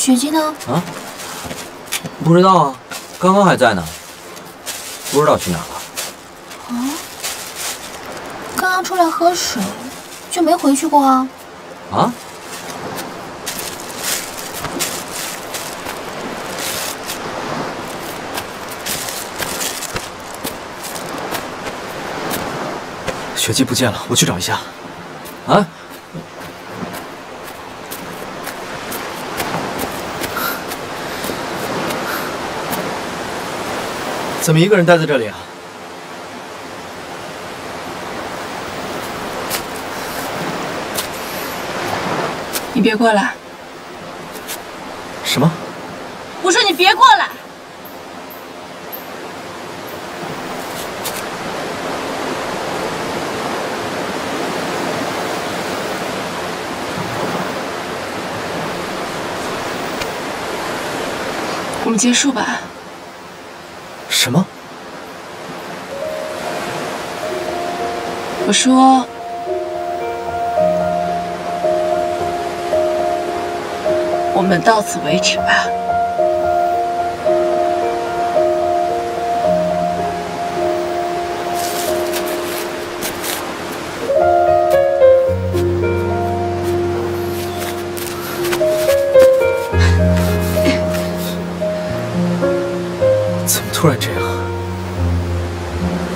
雪姬呢？啊？不知道啊，刚刚还在呢，不知道去哪了。啊？刚刚出来喝水，就没回去过啊？啊？ 雪姬不见了，我去找一下。啊！怎么一个人待在这里啊？你别过来！什么？我说你别过来！ 我们结束吧。什么？我说，我们到此为止吧。突然这样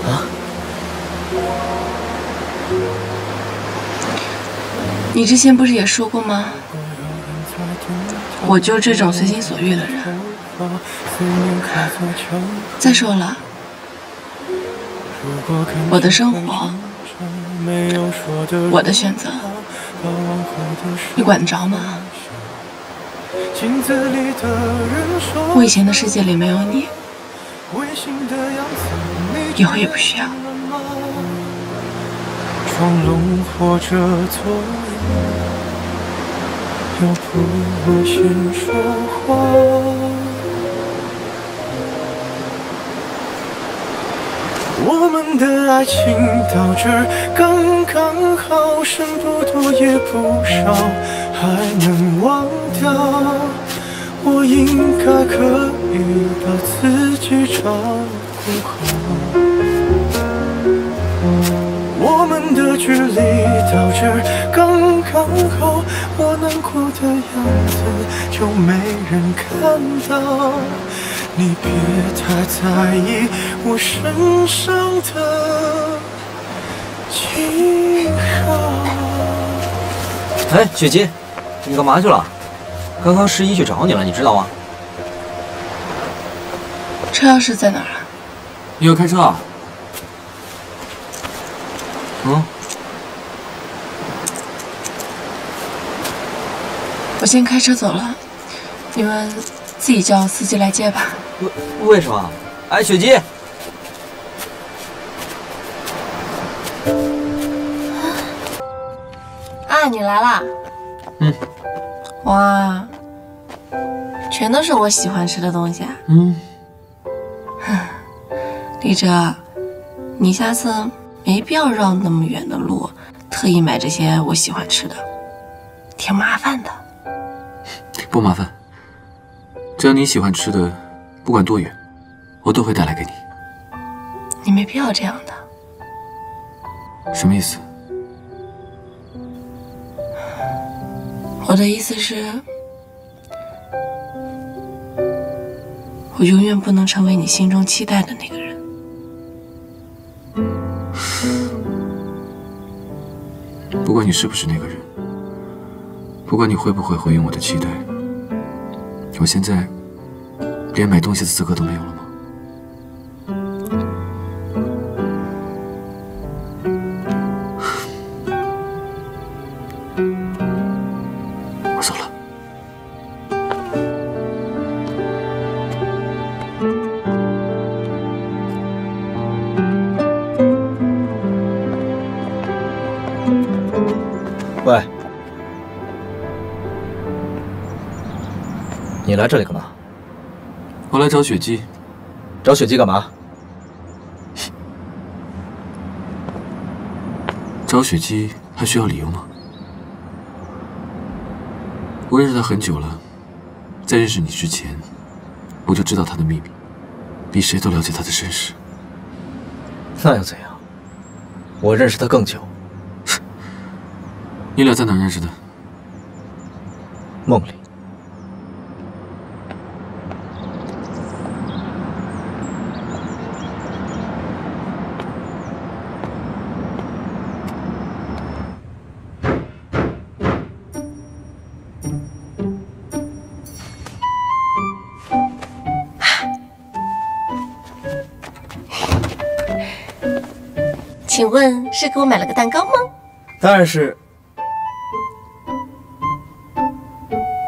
啊！你之前不是也说过吗？我就是这种随心所欲的人。再说了，我的生活，我的选择，你管得着吗？我以前的世界里没有你。 以后也不需要。我们的爱情到这儿刚刚好，剩不多也不少，还能忘掉。 我应该可以把自己照顾好。我们的距离到这儿刚刚好，我难过的样子就没人看到。你别太在意我身上的记号。哎，雪姬，你干嘛去了？ 刚刚十一去找你了，你知道吗？车钥匙在哪儿啊？你要开车啊？嗯。我先开车走了，你们自己叫司机来接吧。为什么？哎，雪姬。 啊，你来啦。嗯。 哇，全都是我喜欢吃的东西啊！嗯，哼，李哲，你下次没必要绕那么远的路，特意买这些我喜欢吃的，挺麻烦的。不麻烦，只要你喜欢吃的，不管多远，我都会带来给你。你没必要这样的。什么意思？ 我的意思是，我永远不能成为你心中期待的那个人。不管你是不是那个人，不管你会不会回应我的期待，我现在连买东西的资格都没有了吗？ 你来这里干嘛？我来找雪姬。找雪姬干嘛？找雪姬还需要理由吗？我认识她很久了，在认识你之前，我就知道他的秘密，比谁都了解他的身世。那又怎样？我认识他更久。你俩在哪认识的？梦里。 请问是给我买了个蛋糕吗？当然是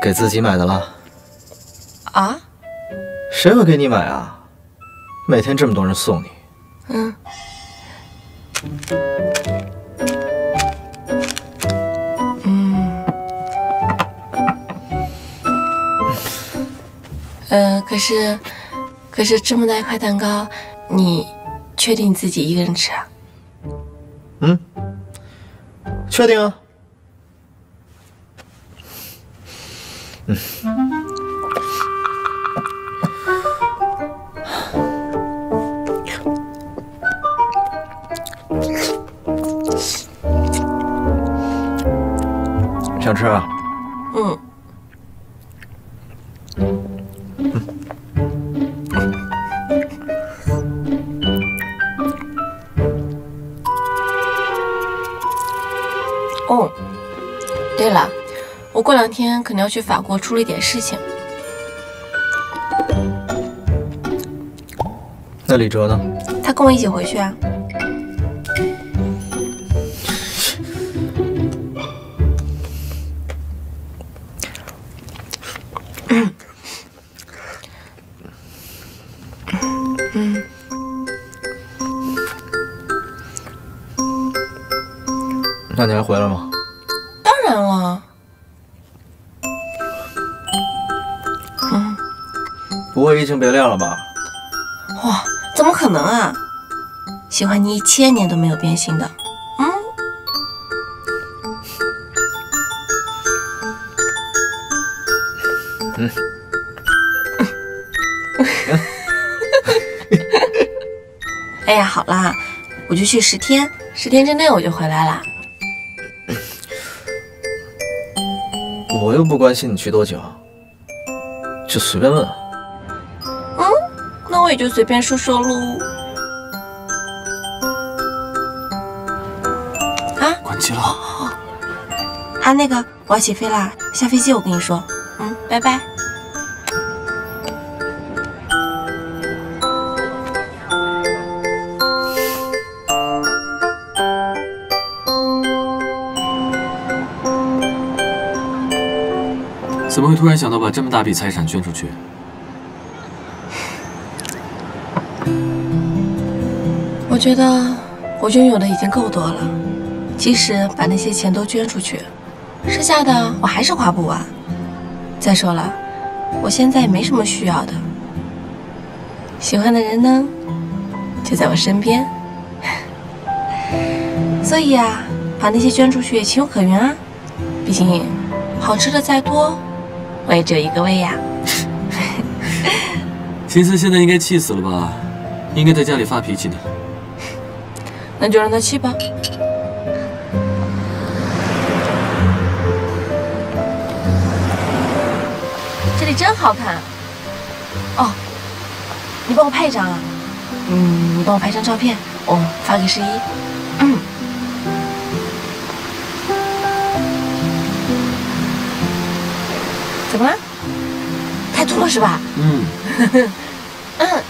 给自己买的了。啊？谁会给你买啊？每天这么多人送你。嗯。可是这么大一块蛋糕，你确定你自己一个人吃啊？ 嗯，确定啊。嗯，想吃啊？嗯。 对了，我过两天可能要去法国处理点事情。那李哲呢？他跟我一起回去啊。那你还回来吗？ 当然了，嗯，不会移情别恋了吧？哇，怎么可能啊！喜欢你1000年都没有变心的，嗯。嗯。哎呀，好啦，我就去10天，10天之内我就回来啦。 我又不关心你去多久，就随便问。嗯，那我也就随便说说喽。啊，关机了。啊，那个我要起飞啦，下飞机我跟你说。嗯，拜拜。怎么会突然想到把这么大笔财产捐出去？我觉得我拥有的已经够多了，即使把那些钱都捐出去，剩下的我还是花不完。再说了，我现在也没什么需要的。喜欢的人呢，就在我身边，所以啊，把那些捐出去也情有可原啊。毕竟，好吃的再多。 我也只有一个胃呀！秦思现在应该气死了吧？应该在家里发脾气呢。那就让他气吧。这里真好看。哦，你帮我拍一张啊。嗯，你帮我拍张照片，我发给11。嗯。 怎么了？太多了是吧？嗯。嗯。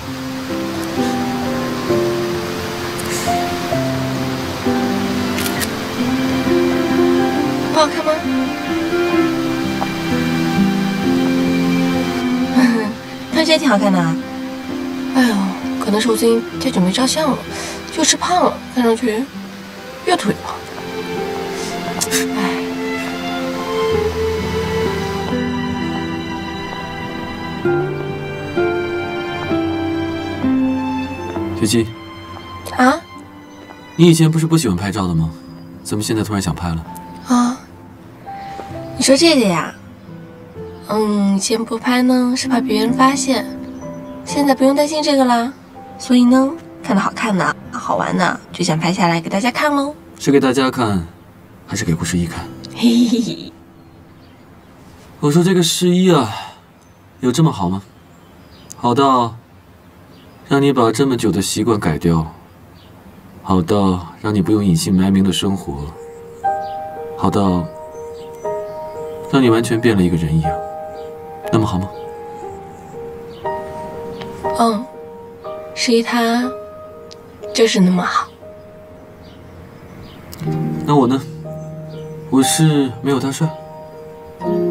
不好看吗？看起来挺好看的啊。哎呦，可能是我最近太久没照相了，又吃胖了，看上去越土越胖。哎。 雪姬，啊，你以前不是不喜欢拍照的吗？怎么现在突然想拍了？啊，你说这个呀？先不拍呢，是怕别人发现。现在不用担心这个啦，所以呢，看到好看的、好玩的，就想拍下来给大家看喽。是给大家看，还是给顾十一看？嘿嘿嘿。我说这个十一啊，有这么好吗？好到让你把这么久的习惯改掉，好到让你不用隐姓埋名的生活，好到让你完全变了一个人一样。 那么好吗？十一他就是那么好。那我呢？我是没有他帅，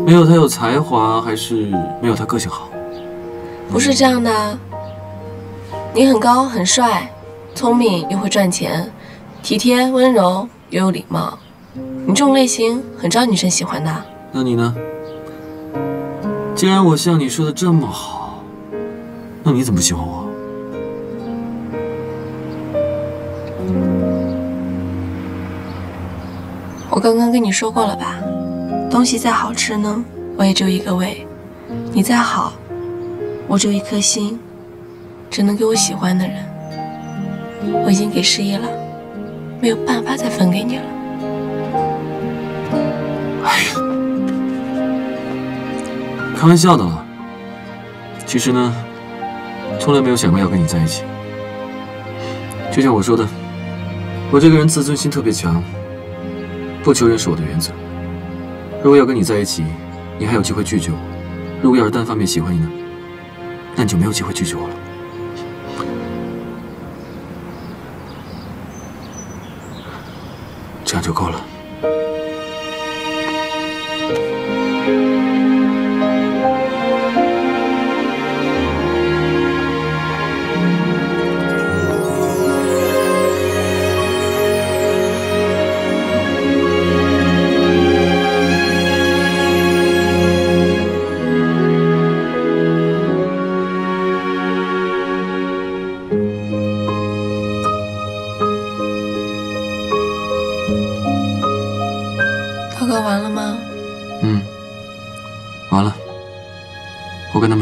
没有他有才华，还是没有他个性好？不是这样的。你很高，很帅，聪明又会赚钱，体贴温柔又有礼貌，你这种类型很招女生喜欢的。那你呢？ 既然我像你说的这么好，那你怎么不喜欢我？我刚刚跟你说过了吧，东西再好吃呢，我也只有一个胃；你再好，我只有一颗心，只能给我喜欢的人。我已经给失忆了，没有办法再分给你了。哎呀！ 开玩笑的了。其实呢，从来没有想过要跟你在一起。就像我说的，我这个人自尊心特别强，不求人是我的原则。如果要跟你在一起，你还有机会拒绝我；如果要是单方面喜欢你呢，那你就没有机会拒绝我了。这样就够了。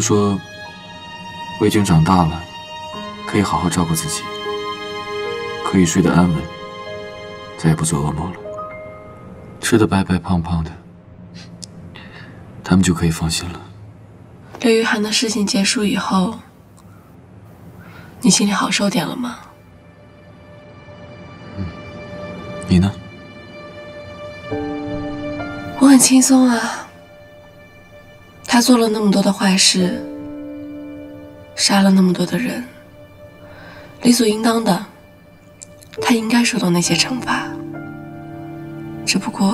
说，我已经长大了，可以好好照顾自己，可以睡得安稳，再也不做噩梦了，吃得白白胖胖的，他们就可以放心了。刘雨涵的事情结束以后，你心里好受点了吗？你呢？我很轻松啊。 他做了那么多的坏事，杀了那么多的人，理所应当的，他应该受到那些惩罚。只不过，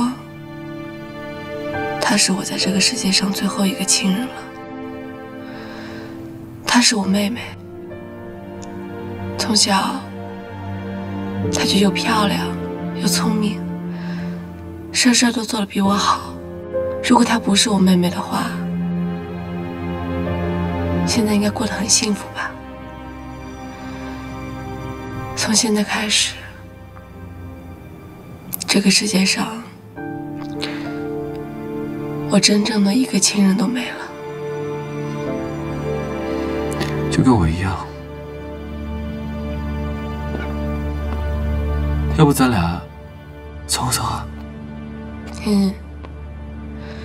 他是我在这个世界上最后一个亲人了，她是我妹妹。从小，她就又漂亮又聪明，事事都做得比我好。如果她不是我妹妹的话， 现在应该过得很幸福吧？从现在开始，这个世界上，我真正的一个亲人都没了。就跟我一样，要不咱俩凑合凑合？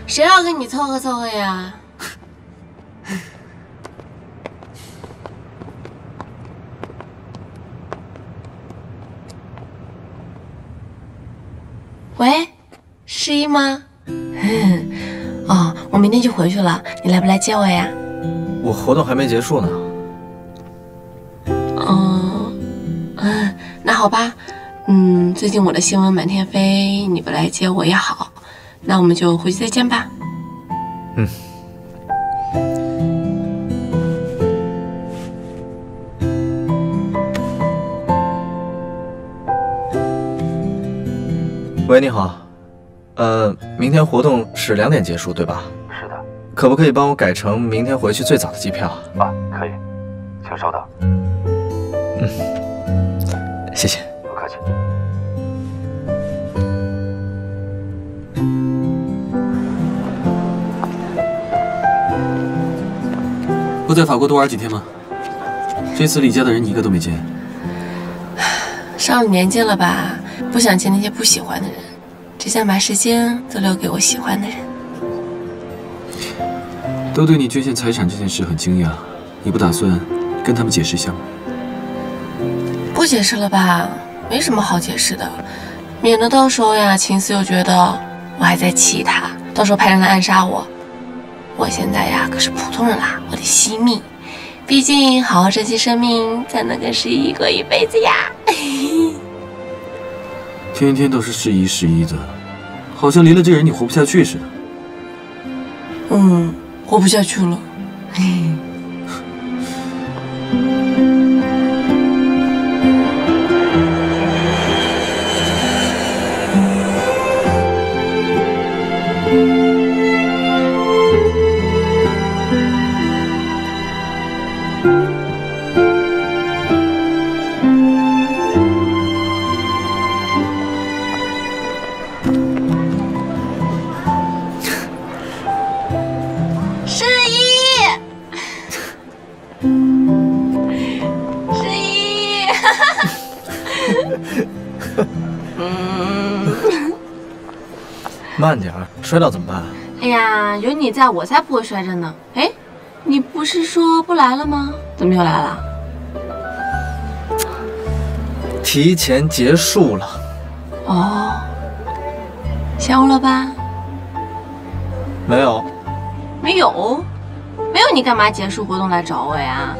谁要跟你凑合凑合呀？ 喂，十一吗？哦，我明天就回去了，你来不来接我呀？我活动还没结束呢。那好吧，最近我的新闻满天飞，你不来接我也好，那我们就回去再见吧。喂，你好，明天活动是2点结束，对吧？是的。可不可以帮我改成明天回去最早的机票？啊，可以，请稍等。谢谢。不客气。不在法国多玩几天吗？这次李家的人你一个都没见。上了年纪了吧，不想见那些不喜欢的人，只想把时间都留给我喜欢的人。都对你捐献财产这件事很惊讶，你不打算跟他们解释一下吗？不解释了吧，没什么好解释的，免得到时候呀，秦思又觉得我还在气他，到时候派人来暗杀我。 我现在呀可是普通人啦，我得惜命，毕竟好好珍惜生命，才能跟失忆过一辈子呀。天天都是失忆失忆的，好像离了这人你活不下去似的。嗯，活不下去了。慢点儿，摔倒怎么办啊？哎呀，有你在我才不会摔着呢。哎，你不是说不来了吗？怎么又来了？提前结束了。哦，下午了吧？没有。没有？没有你干嘛结束活动来找我呀？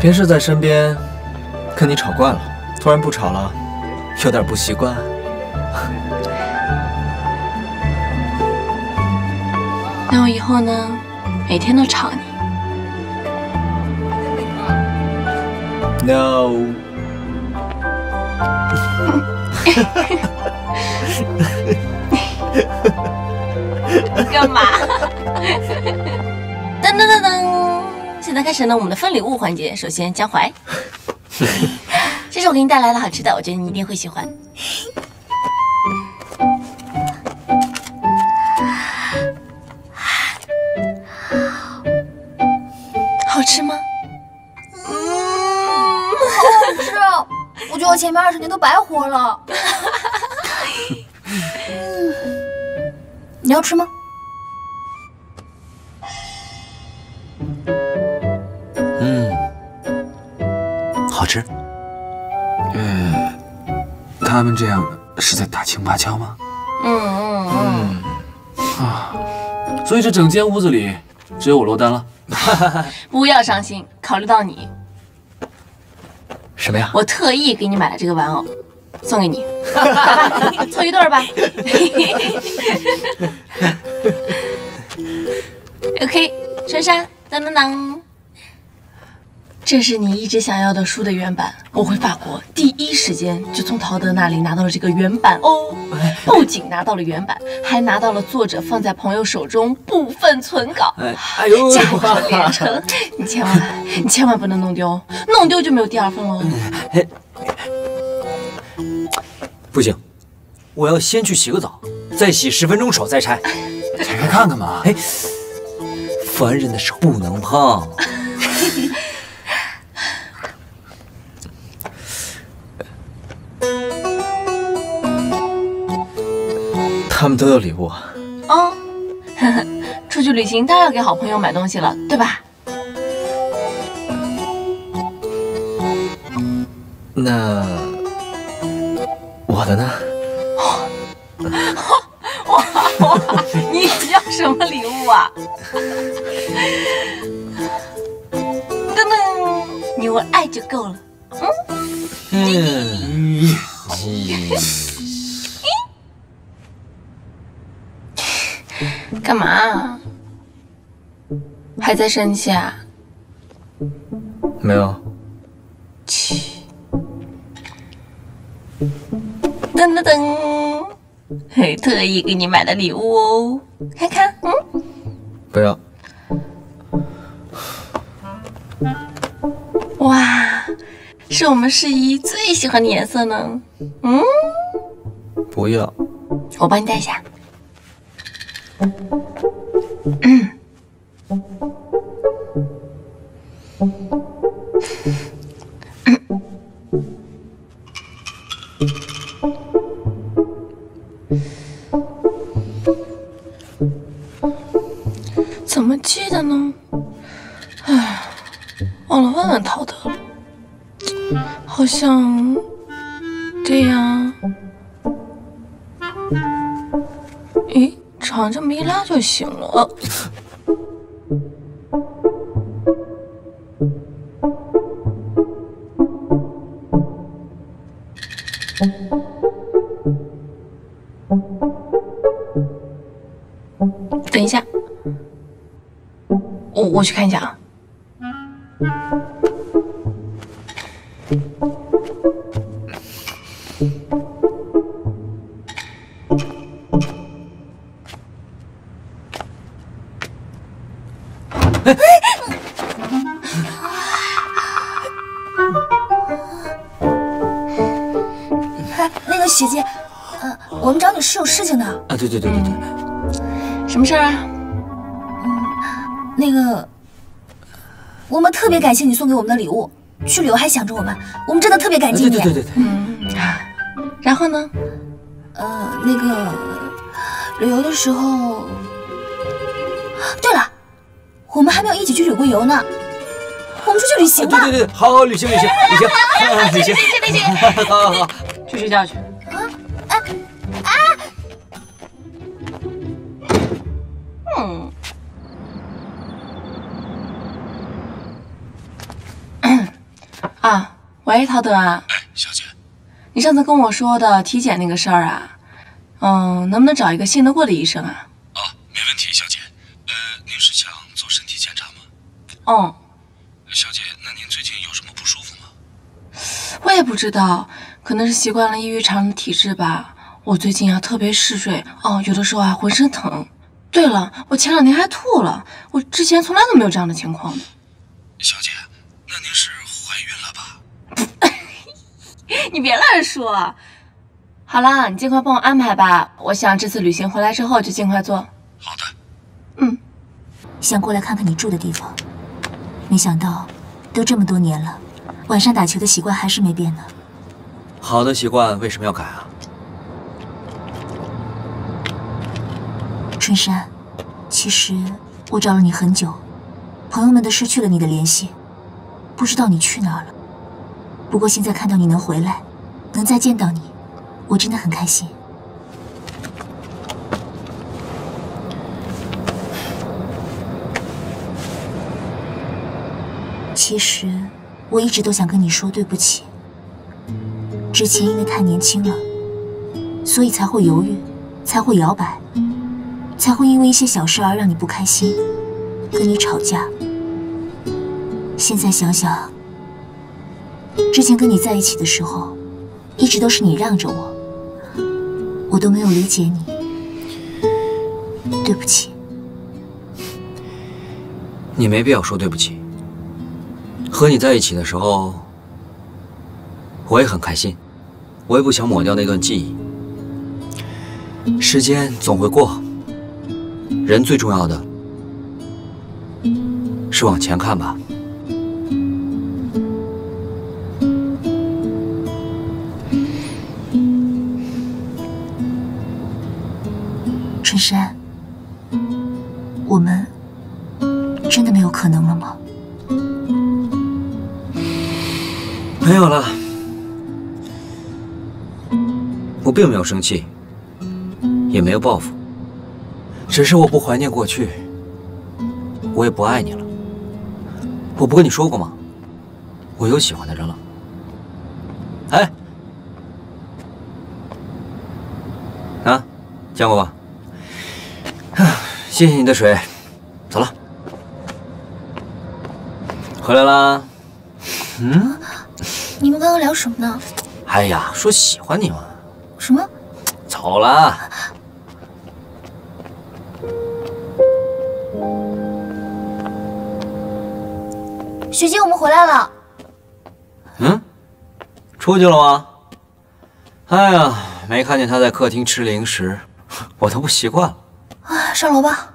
平时在身边跟你吵惯了，突然不吵了，有点不习惯。 那我以后呢，每天都吵你。No。干嘛？噔噔噔噔！现在开始呢，我们的分礼物环节。首先，江淮，这是我给你带来了好吃的，我觉得你一定会喜欢。 好吃吗？好吃！我觉得我前面20年都白活了。你要吃吗？好吃。他们这样是在打情骂俏吗？所以这整间屋子里只有我落单了。 不要伤心，考虑到你。什么呀？我特意给你买了这个玩偶，送给你，凑一对儿吧。OK， 珊珊，当当当，这是你一直想要的书的原版。我回法国第一时间就从陶德那里拿到了这个原版哦，不仅拿到了原版，还拿到了作者放在朋友手中部分存稿。哎呦，家破人成，你千万不能弄丢，弄丢就没有第二份喽。不行，我要先去洗个澡，再洗10分钟手再拆。拆开看看嘛。哎，凡人的手不能碰。他们都有礼物啊！哦，出去旅行当然要给好朋友买东西了，对吧？那我的呢？哇！你要什么礼物啊？噔噔，你有爱就够了。干嘛啊？还在生气啊？没有。切！噔噔噔，嘿，特意给你买的礼物哦，看看，不要。哇，是我们世一最喜欢的颜色呢。不要。我帮你戴一下。怎么记得呢？哎，忘了问问陶德了，好像这样。咦，长这么一拉就行了。 等一下，我去看一下啊。哎，那个姐姐，我们找你是有事情的。啊，对。 什么事儿啊？那个，我们特别感谢你送给我们的礼物，去旅游还想着我们，我们真的特别感激你。对。然后呢？那个旅游的时候，对了，我们还没有一起去旅过游呢，我们出去旅行吧。对，好，旅行。好，去睡觉去。 啊，喂，陶德啊，小姐，你上次跟我说的体检那个事儿啊，能不能找一个信得过的医生啊？哦，没问题，小姐。您是想做身体检查吗？嗯。小姐，那您最近有什么不舒服吗？我也不知道，可能是习惯了异于常人的体质吧。我最近啊特别嗜睡，有的时候啊浑身疼。对了，我前2天还吐了，我之前从来都没有这样的情况。小姐，那您是？ 你别乱说，好啦，你尽快帮我安排吧。我想这次旅行回来之后就尽快做。好的。想过来看看你住的地方，没想到都这么多年了，晚上打球的习惯还是没变呢。好的习惯为什么要改啊？春山，其实我找了你很久，朋友们都失去了你的联系，不知道你去哪儿了。 不过现在看到你能回来，能再见到你，我真的很开心。其实我一直都想跟你说对不起，之前因为太年轻了，所以才会犹豫，才会摇摆，才会因为一些小事而让你不开心，跟你吵架。现在想想。 之前跟你在一起的时候，一直都是你让着我，我都没有理解你。对不起。你没必要说对不起。和你在一起的时候，我也很开心，我也不想抹掉那段记忆。时间总会过，人最重要的是往前看吧。 春山，我们真的没有可能了吗？没有了，我并没有生气，也没有报复，只是我不怀念过去，我也不爱你了。我不跟你说过吗？我有喜欢的人了。哎，啊，见过吧？ 谢谢你的水，走了。回来啦。你们刚刚聊什么呢？哎呀，说喜欢你嘛。什么？走了。学姐，我们回来了。出去了吗？哎呀，没看见他在客厅吃零食，我都不习惯了。 上楼吧。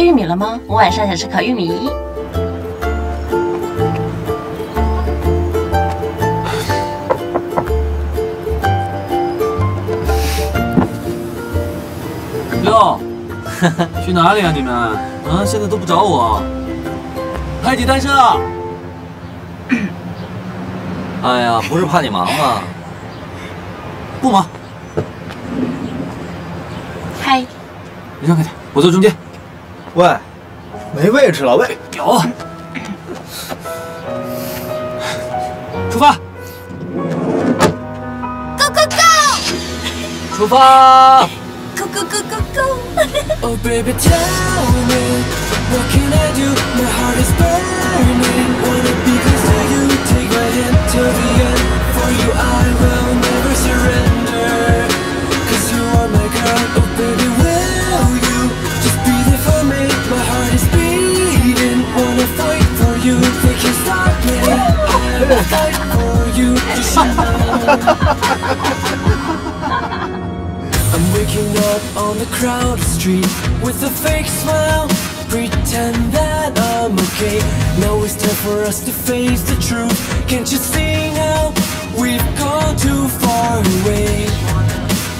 带玉米了吗？我晚上想吃烤玉米。哟，去哪里啊你们？啊，现在都不找我，海底单身啊？哎呀，不是怕你忙吗？不忙。嗨，你让开点，我坐中间。 喂，没位置了，喂，有，出发 ，Go Go Go， 出发 ，Go Go Go Go Go。Oh baby tell me what can I do? My heart is burning, wanna be close to you. Take my hand till the end. For you I will never surrender, 'cause you are my girl. Oh baby will you just be there for me? My heart is beating, wanna fight for you. They can't stop me. I will fight for you. Just shut up. I'm waking up on the crowded street with a fake smile, pretend that I'm okay. Now it's time for us to face the truth. Can't you see now we've gone too far away?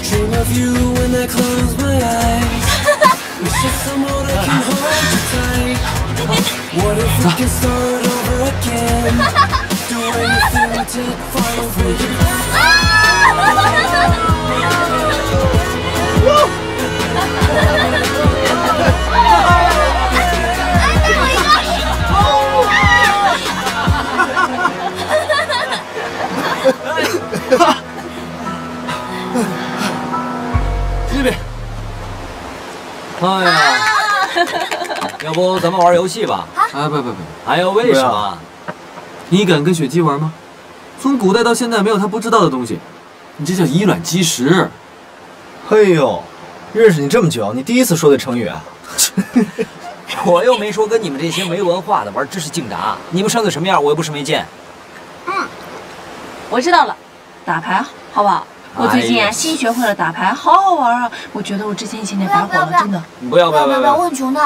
Dream of you when I close my eyes. 走。 哎呀，要不咱们玩游戏吧？哎，不，哎呀，为什么？你敢跟雪姬玩吗？从古代到现在，没有她不知道的东西，你这叫以卵击石。嘿呦，认识你这么久，你第一次说对成语啊？我又没说跟你们这些没文化的玩知识竞答，你们上次什么样，我又不是没见。嗯，我知道了，打牌好不好？ 我最近啊，新学会了打牌，好好玩啊！我觉得我之前以前打火了，真的。不要，我很穷的。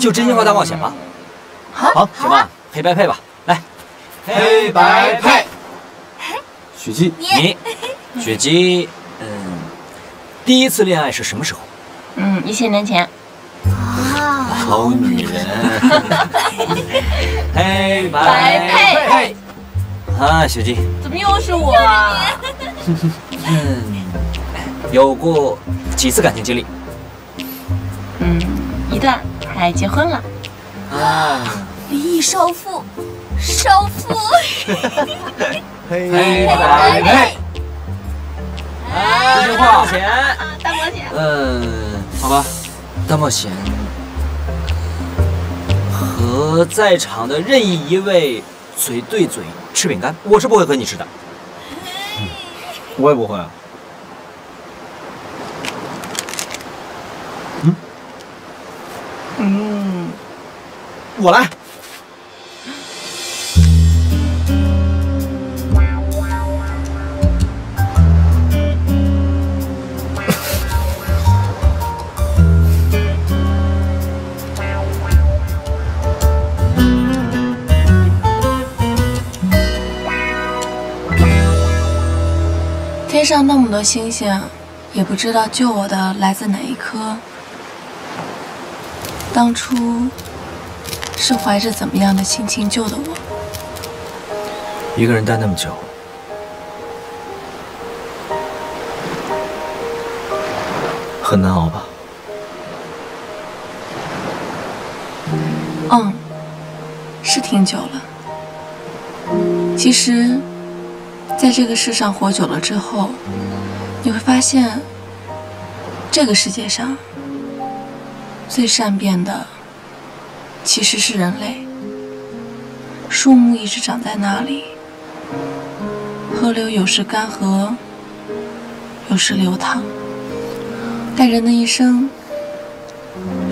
就真心话大冒险吧。好，小曼，黑白配吧，来，黑白配。雪姬，你，雪姬，第一次恋爱是什么时候？1000年前。啊，好女人。黑白配。啊，雪姬。怎么又是我？ 有过几次感情经历？一段，还结婚了。啊！离异少妇，少妇。黑白配。哎，大冒险。大冒险。好吧，大冒险和在场的任意一位嘴对嘴吃饼干，我是不会和你吃的。 我也不会啊。我来。天上那么多星星，也不知道救我的来自哪一颗。当初是怀着怎么样的心情救的我？一个人待那么久，很难熬吧？是挺久了。其实。 在这个世上活久了之后，你会发现，这个世界上最善变的其实是人类。树木一直长在那里，河流有时干涸，有时流淌，但人的一生，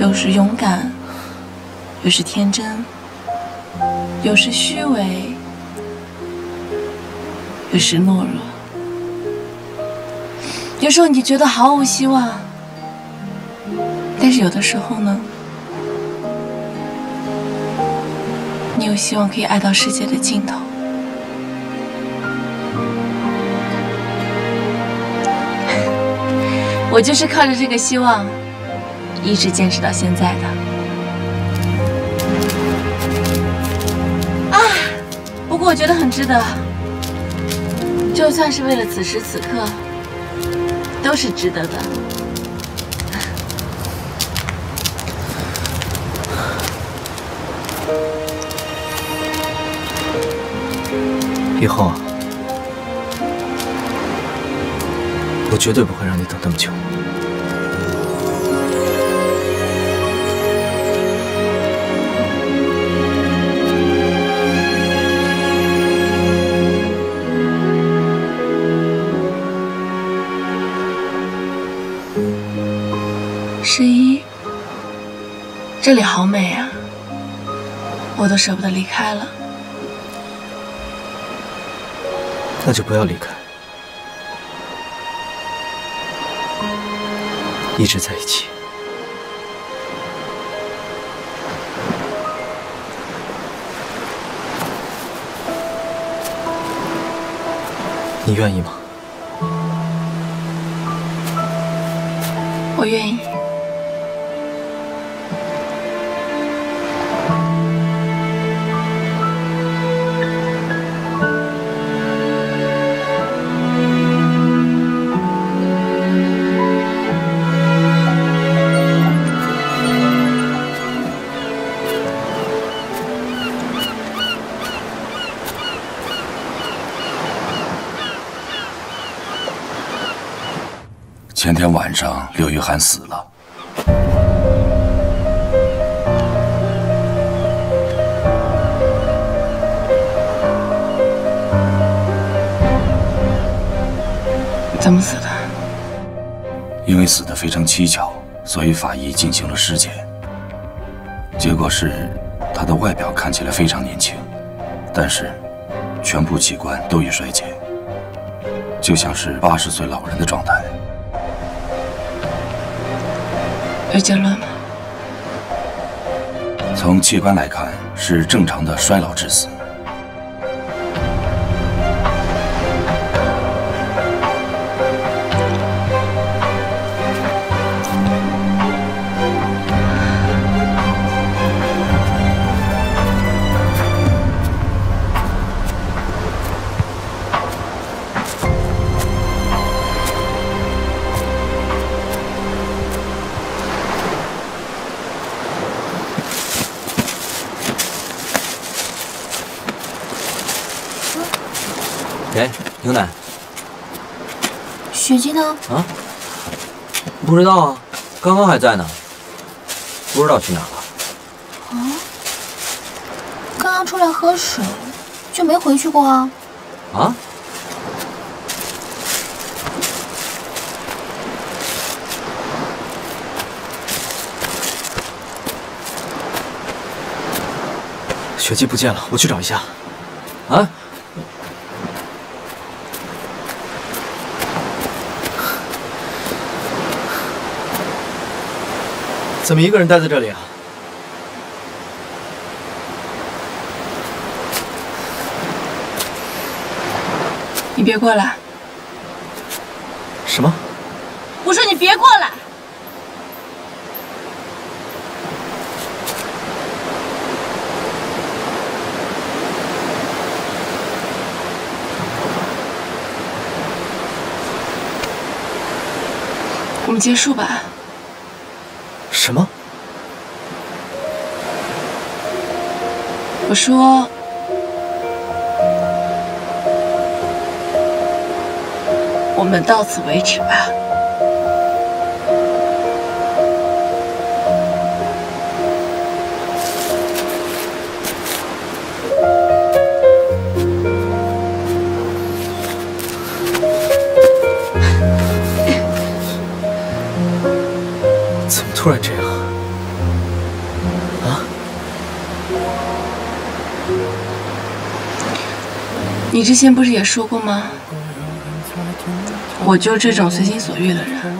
有时勇敢，有时天真，有时虚伪。 有时懦弱，有时候你觉得毫无希望，但是有的时候呢，你有希望可以爱到世界的尽头。我就是靠着这个希望，一直坚持到现在的。啊，不过我觉得很值得，就算是为了此时此刻，都是值得的。 以后，我绝对不会让你等那么久。十一，这里好美啊，我都舍不得离开了。 那就不要离开，一直在一起。你愿意吗？我愿意。 前天晚上，刘玉涵死了。怎么死的？因为死得非常蹊跷，所以法医进行了尸检。结果是，她的外表看起来非常年轻，但是全部器官都已衰竭，就像是80岁老人的状态。 有结论吗？从器官来看，是正常的衰老致死。牛奶，雪姬呢？啊，不知道啊，刚刚还在呢，不知道去哪了。啊，刚刚出来喝水，就没回去过啊。啊？雪姬不见了，我去找一下。啊？ 怎么一个人待在这里啊？你别过来！什么？我说你别过来！我们结束吧。 什么？我说，我们到此为止吧。怎么突然这样？ 你之前不是也说过吗？我就是这种随心所欲的人。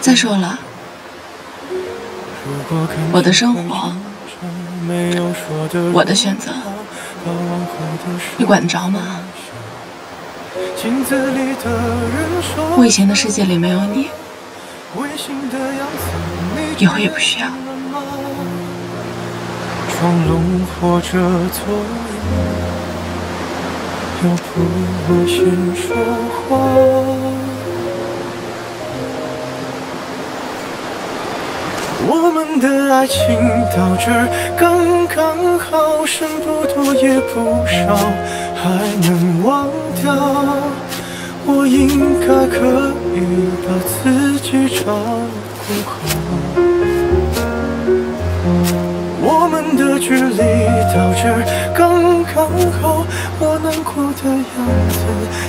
再说了，我的生活我的选择，你管得着吗？我以前的世界里没有你，以后也不需要。我们的爱情到这儿刚刚好，剩不多也不少，还能忘掉。我应该可以把自己照顾好。我们的距离到这儿刚刚好，我难过的样子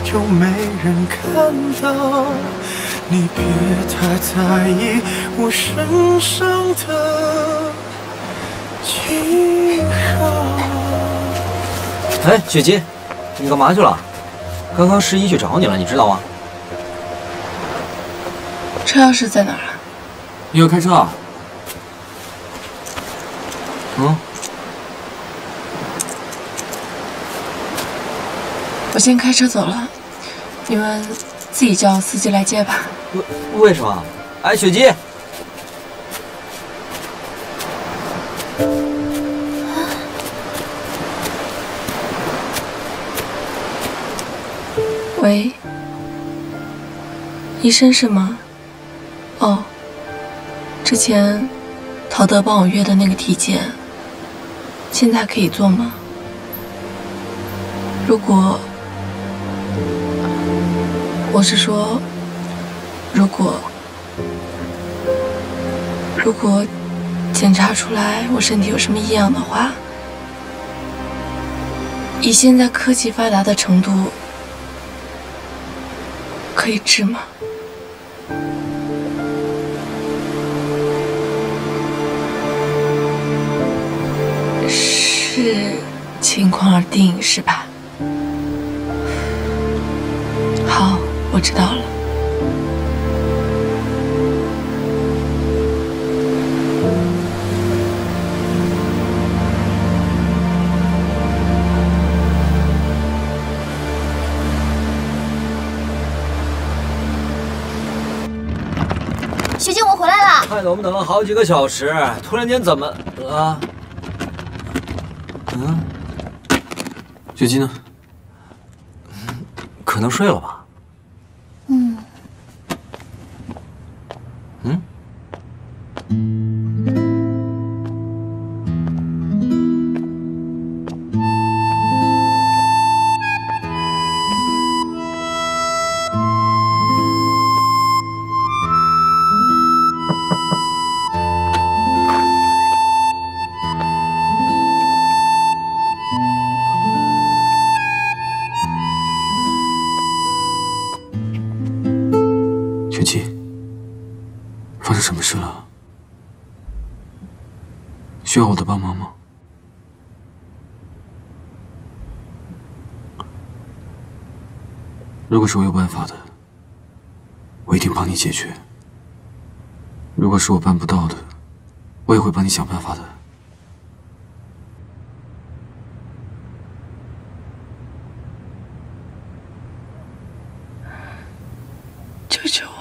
就没人看到。 你别太在意我身上的记号。哎，雪姬，你干嘛去了？刚刚十一去找你了，你知道吗？车钥匙在哪儿啊？你要开车啊？嗯。我先开车走了，你们。 自己叫司机来接吧。为什么？哎，雪姬，喂，医生是吗？哦，之前陶德帮我约的那个体检，现在可以做吗？如果。 我是说，如果检查出来我身体有什么异样的话，以现在科技发达的程度，可以治吗？是情况而定，是吧？ 我知道了。雪姬，我回来了。看我们等了好几个小时，突然间怎么了？嗯，雪姬呢？可能睡了吧。 需要我的帮忙吗？如果是我有办法的，我一定帮你解决；如果是我办不到的，我也会帮你想办法的。救救我！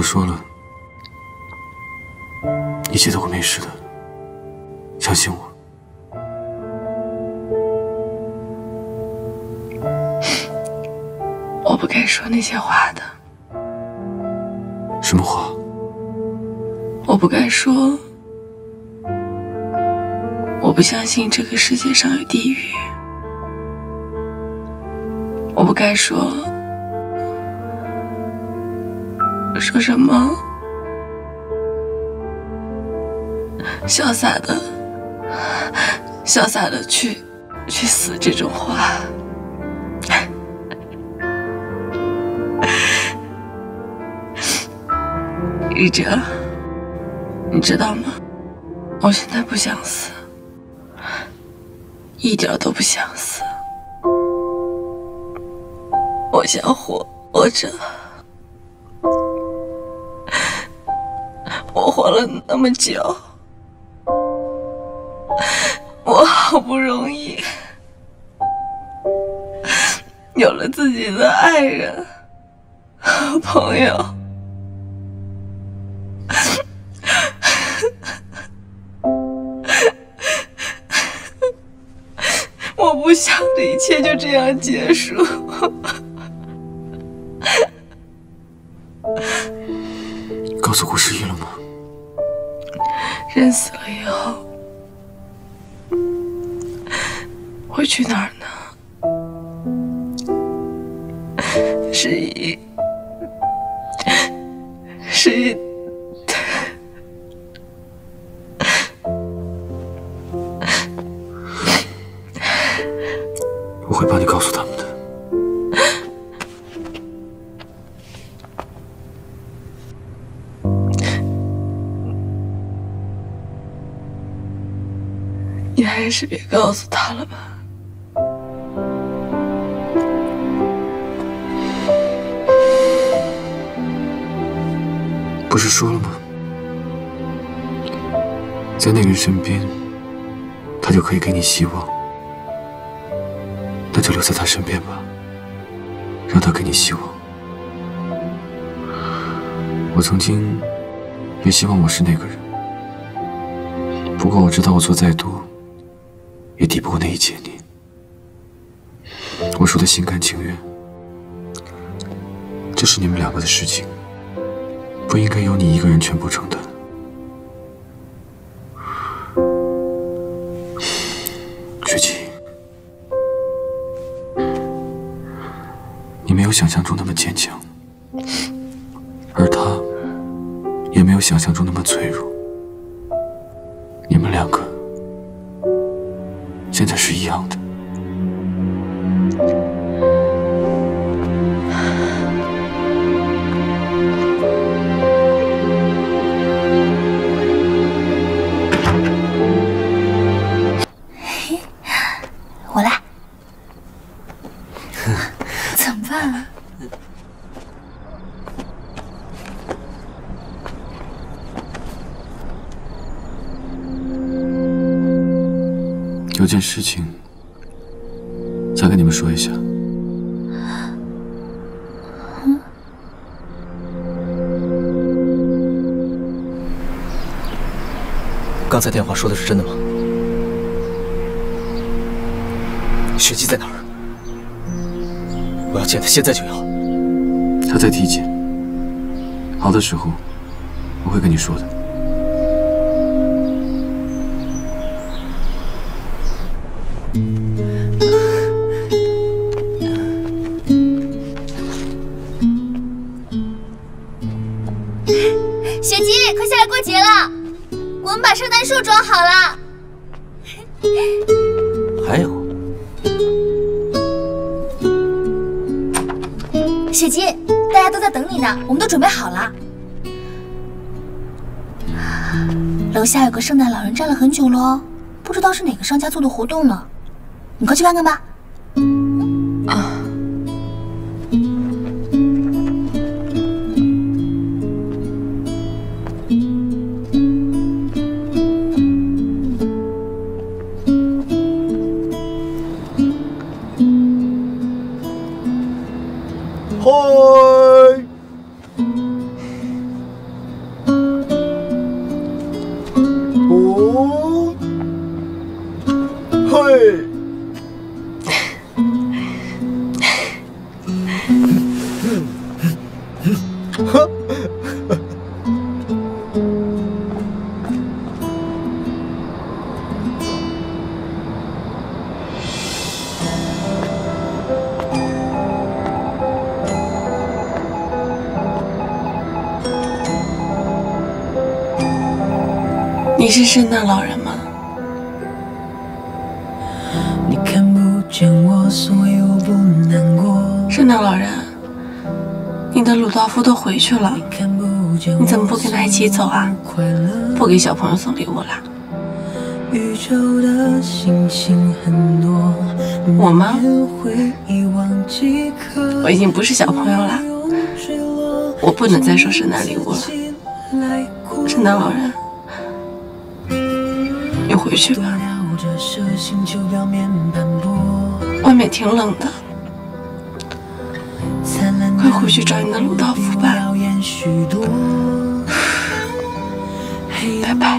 说了，一切都会没事的，相信我。我不该说那些话的。什么话？我不该说，我不相信这个世界上有地狱。我不该说。 说什么？潇洒的，潇洒的去死这种话，玉哲，你知道吗？我现在不想死，一点都不想死，我想活着。 我活了那么久，我好不容易有了自己的爱人和朋友，我不想这一切就这样结束。 告诉顾十一了吗？人死了以后会去哪儿呢？十一，我会帮你告诉他们的。 你还是别告诉他了吧。不是说了吗？在那个人身边，他就可以给你希望。那就留在他身边吧，让他给你希望。我曾经也希望我是那个人，不过我知道我做再多。 也抵不过那一千年。我说的心甘情愿，这是你们两个的事情，不应该由你一个人全部承担。雪琪，你没有想象中那么坚强，而他也没有想象中那么脆弱。你们两个。 现在是一样的。我来，怎么办啊？有件事情想跟你们说一下。刚才电话说的是真的吗？雪姬在哪儿？我要见她，现在就要。她在体检，好的时候我会跟你说的。 雪姬，快下来过节了，我们把圣诞树装好了。还有，雪姬，大家都在等你呢，我们都准备好了。楼下有个圣诞老人站了很久喽，不知道是哪个商家做的活动呢。 你快去看看吧。啊！嗨！哦，嘿！你是圣诞老人吗？圣诞老人，你的鲁道夫都回去了，你怎么不跟他一起走啊？不给小朋友送礼物啦？我吗？我已经不是小朋友了，我不能再说圣诞礼物了。圣诞老人。 你回去吧，外面挺冷的，快回去找你的鲁道夫吧。拜拜。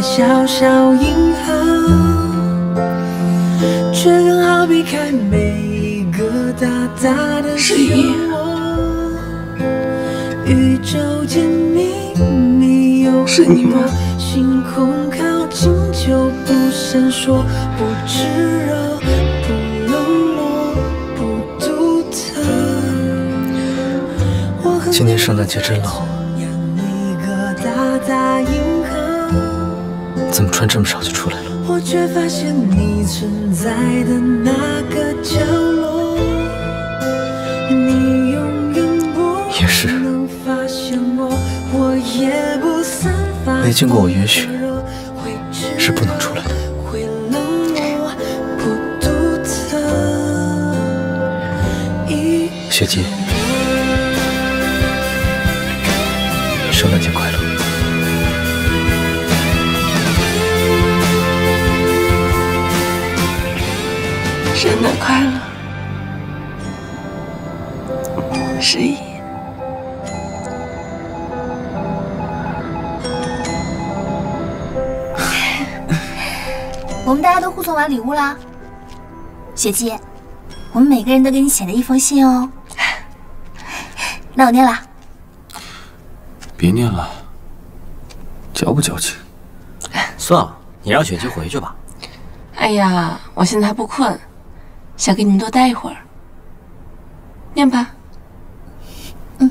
小小银河，却刚好避开每一个大大的漩涡。宇宙间秘密有很多，星空靠近就不闪烁，不炙热，不冷漠，不独特。今年圣诞节真冷。 怎么穿这么少就出来了？我却发现你存在的那个角落，你永远不能发现我，我也不散发。没经过我允许是不能出来的。雪姬，圣诞节快乐！ 圣诞快乐，十一。我们大家都互送完礼物啦。雪姬，我们每个人都给你写了一封信哦。那我念了。别念了，矫不矫情？算了，你让雪姬回去吧。哎呀，我现在还不困。 想跟你们多待一会儿，念吧。嗯。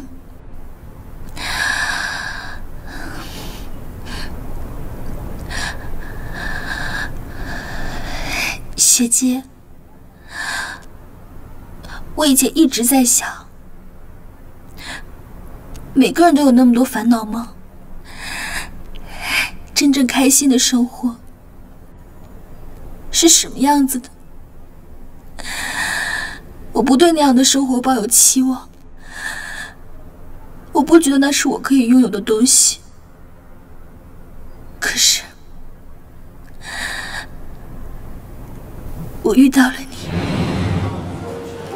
雪姬，我以前一直在想，每个人都有那么多烦恼吗？真正开心的生活是什么样子的？ 我不对那样的生活抱有期望，我不觉得那是我可以拥有的东西。可是，我遇到了你。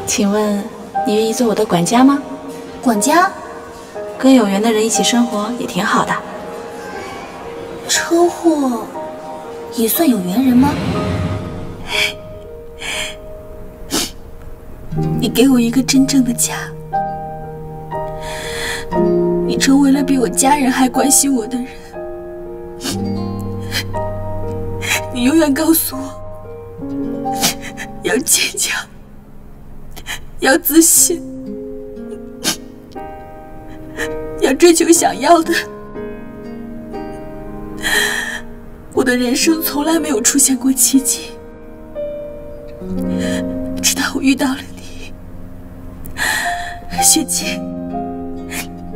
请问，你愿意做我的管家吗？管家，跟有缘的人一起生活也挺好的。车祸也算有缘人吗？ 你给我一个真正的家，你成为了比我家人还关心我的人。你永远告诉我，要坚强，要自信，要追求想要的。我的人生从来没有出现过奇迹，直到我遇到了你。 雪姬，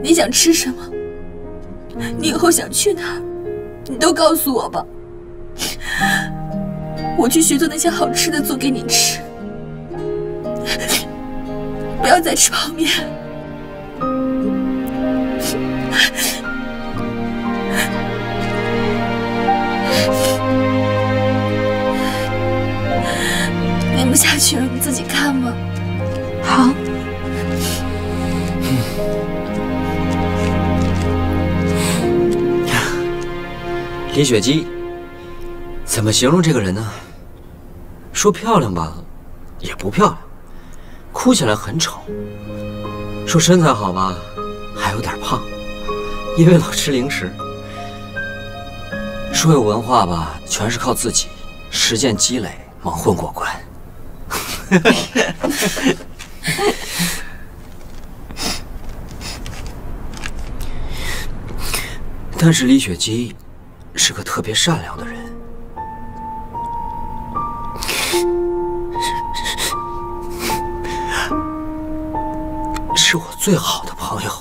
你想吃什么？你以后想去哪儿？你都告诉我吧，我去学做那些好吃的做给你吃。不要再吃泡面，念不下去了，你自己看吧。好。 李雪姬，怎么形容这个人呢？说漂亮吧，也不漂亮；哭起来很丑；说身材好吧，还有点胖，因为老吃零食。说有文化吧，全是靠自己，实践积累，蒙混过关。但是李雪姬是个特别善良的人。 是我最好的朋友，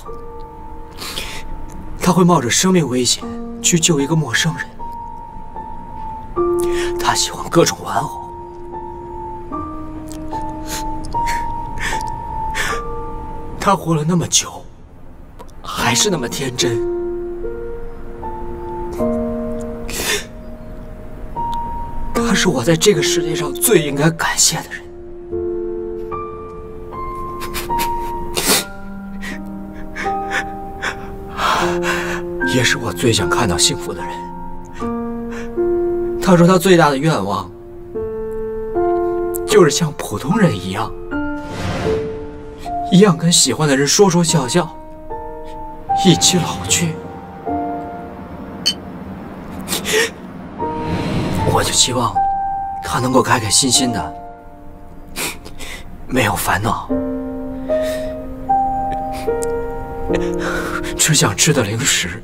他会冒着生命危险去救一个陌生人。他喜欢各种玩偶，他活了那么久，还是那么天真。他是我在这个世界上最应该感谢的人。 也是我最想看到幸福的人。他说他最大的愿望就是像普通人一样，跟喜欢的人说说笑笑，一起老去。我就希望他能够开开心心的，没有烦恼，吃想吃的零食。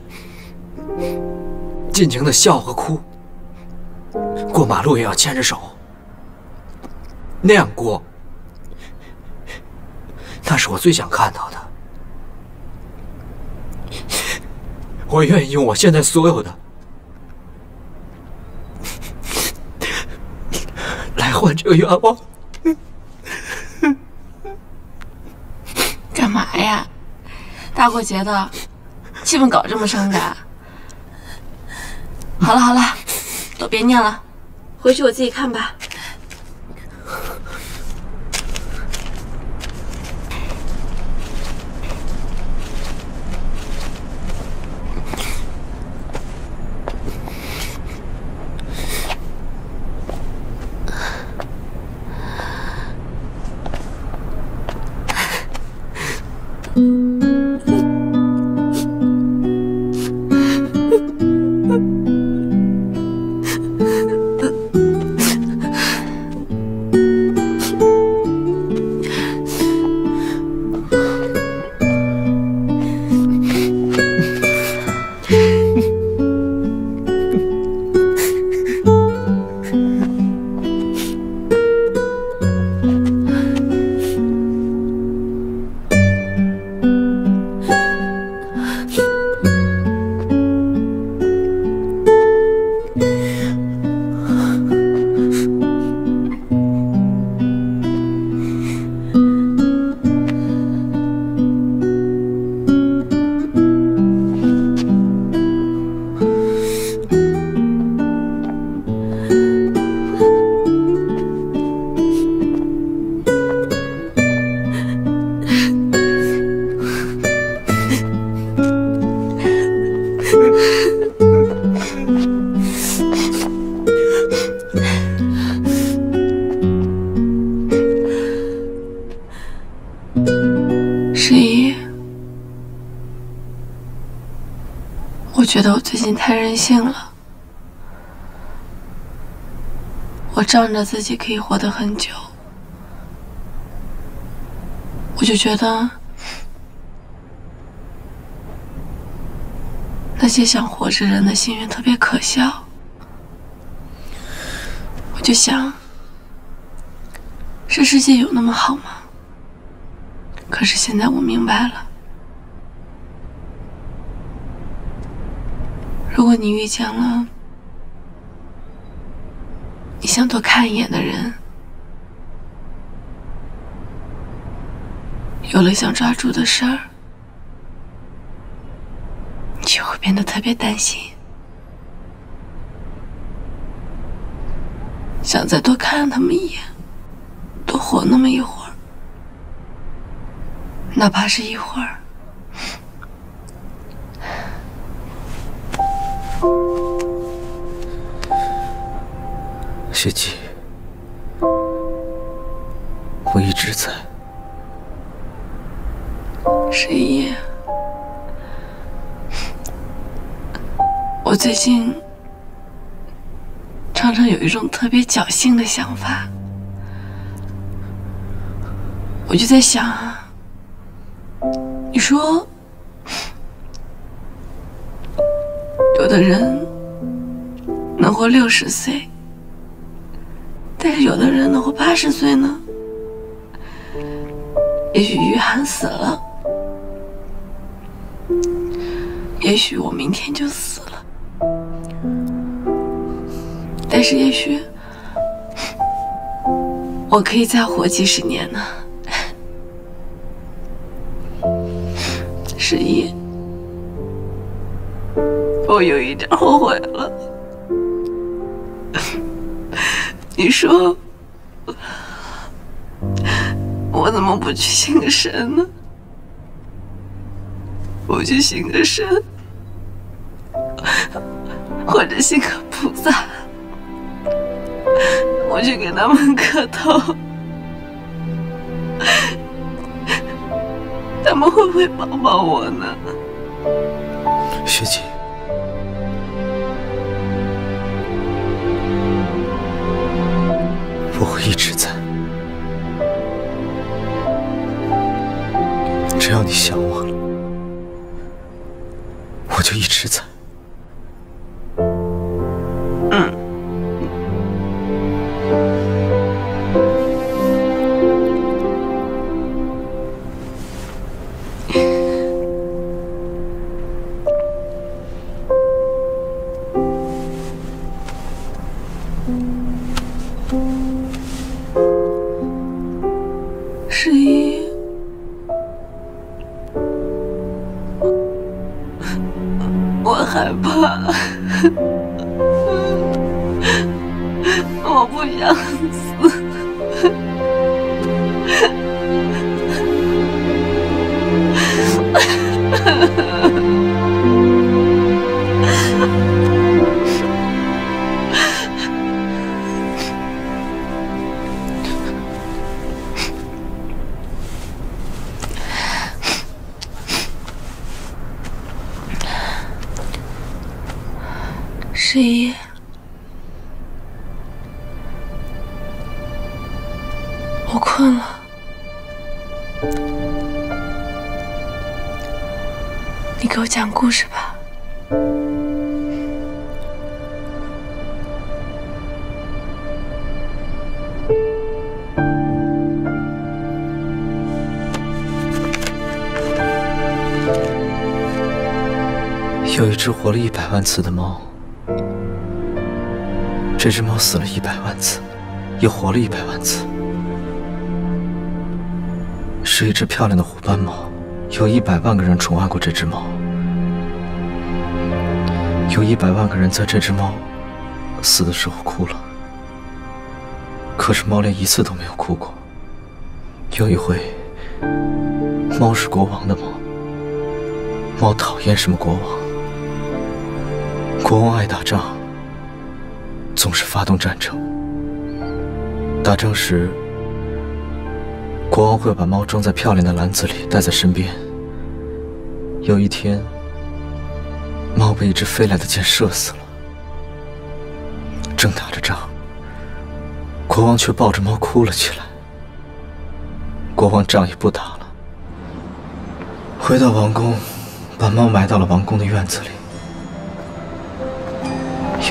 尽情的笑和哭，过马路也要牵着手，那样过，那是我最想看到的。我愿意用我现在所有的，来换这个愿望。干嘛呀？大过节的，气氛搞这么伤感。 好了好了，都别念了，回去我自己看吧。觉得我最近太任性了，我仗着自己可以活得很久，我就觉得那些想活着人的心愿特别可笑。我就想，这世界有那么好吗？可是现在我明白了。 如果你遇见了你想多看一眼的人，有了想抓住的事儿，你就会变得特别担心，想再多看他们一眼，多活那么一会儿，哪怕是一会儿。 雪姬，我一直在。十一，我最近常常有一种特别侥幸的想法，我就在想啊，你说，有的人能活60岁，但是有的人能活80岁呢？也许于涵死了，也许我明天就死了。 但是也许我可以再活几10年呢。十一，我有一点后悔了。你说我怎么不去请神呢？我去请个神，或者请个菩萨。 我去给他们磕头，他们会不会帮帮我呢？学姐，我会一直在，只要你想我了，我就一直在。 只活了100万次的猫，这只猫死了100万次，又活了100万次。是一只漂亮的虎斑猫，有100万个人宠爱过这只猫，有100万个人在这只猫死的时候哭了，可是猫连一次都没有哭过。有一回，猫是国王的猫，猫讨厌什么国王？ 国王爱打仗，总是发动战争。打仗时，国王会把猫装在漂亮的篮子里，带在身边。有一天，猫被一只飞来的箭射死了。正打着仗，国王却抱着猫哭了起来。国王仗也不打了，回到王宫，把猫埋到了王宫的院子里。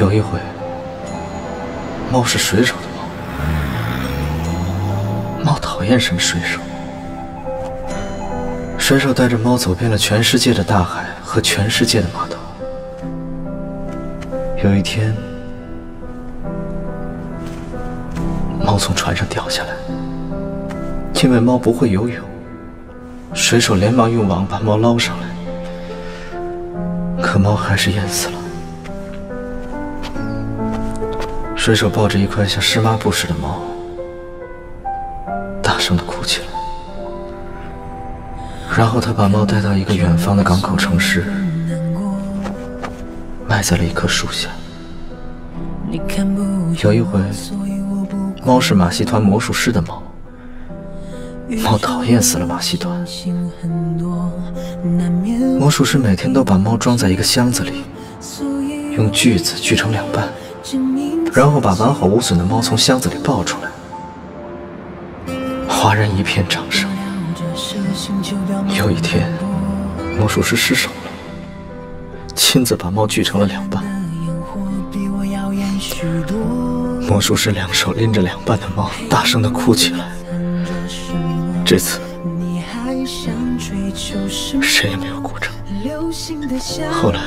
有一回，猫是水手的猫。猫讨厌什么水手？水手带着猫走遍了全世界的大海和全世界的码头。有一天，猫从船上掉下来，因为猫不会游泳，水手连忙用网把猫捞上来，可猫还是淹死了。 水手抱着一块像湿抹布似的猫，大声地哭起来。然后他把猫带到一个远方的港口城市，埋在了一棵树下。有一回，猫是马戏团魔术师的猫，猫讨厌死了马戏团。魔术师每天都把猫装在一个箱子里，用锯子锯成2半。然后把完好无损的猫从箱子里抱出来，哗然一片掌声。有一天，魔术师失手了，亲自把猫锯成了两半。魔术师两手拎着两半的猫，大声地哭起来。这次，谁也没有鼓掌。后来，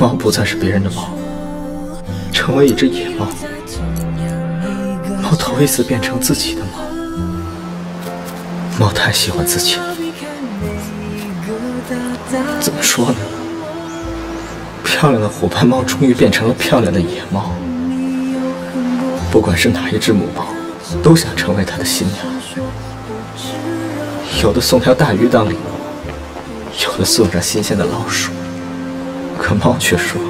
猫不再是别人的猫，成为一只野猫。猫头一次变成自己的猫。猫太喜欢自己了，怎么说呢？漂亮的伙伴猫终于变成了漂亮的野猫。不管是哪一只母猫，都想成为它的新娘。有的送条大鱼当礼物，有的送上新鲜的老鼠。可猫却说：“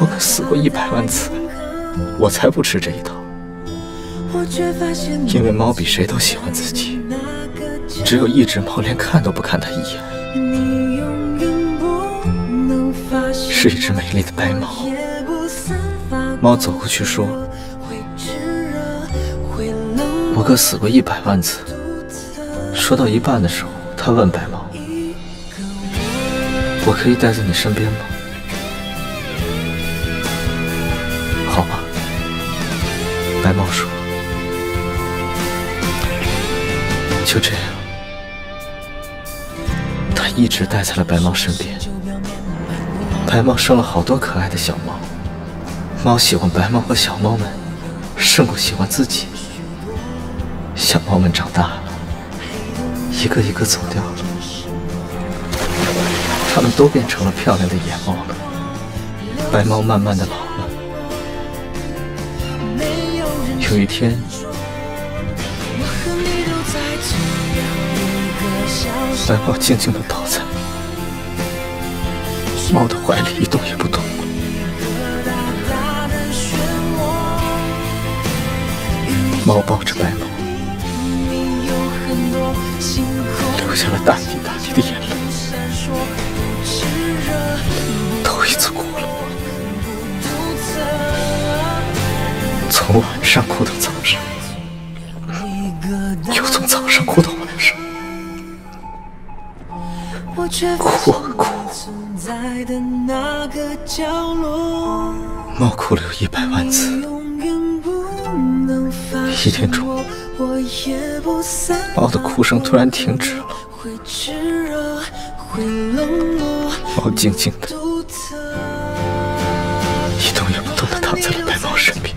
我可死过100万次，我才不吃这一套。”因为猫比谁都喜欢自己，只有一只猫连看都不看它一眼，是一只美丽的白猫。猫走过去说：“我可死过100万次。”说到一半的时候，它问白猫：“我可以待在你身边吗？”好吧，白猫说。就这样，它一直待在了白猫身边。白猫生了好多可爱的小猫，猫喜欢白猫和小猫们，胜过喜欢自己。小猫们长大了，一个一个走掉了，它们都变成了漂亮的野猫了。白猫慢慢的老了。有一天，白猫静静地倒在猫的怀里，一动也不动。猫抱着白猫，流下了大滴大滴的眼泪，头一次哭了，从晚上哭到早上，又从早上哭到晚上。哭啊哭！猫哭了有100万次。一天中，猫的哭声突然停止了。猫静静的，一动也不动的躺在了白猫身边。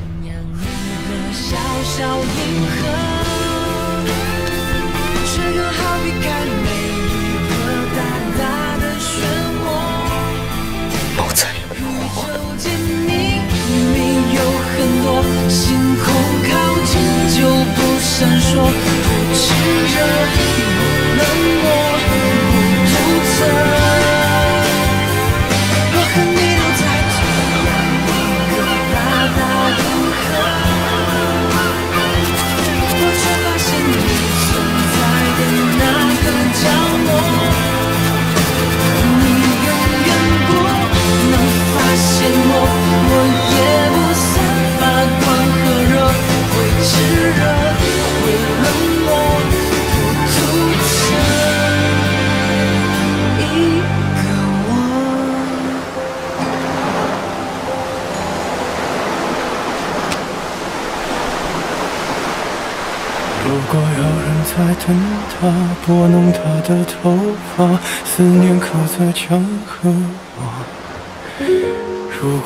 如果有人在等他，拨弄他的头发，思念靠在墙和我。如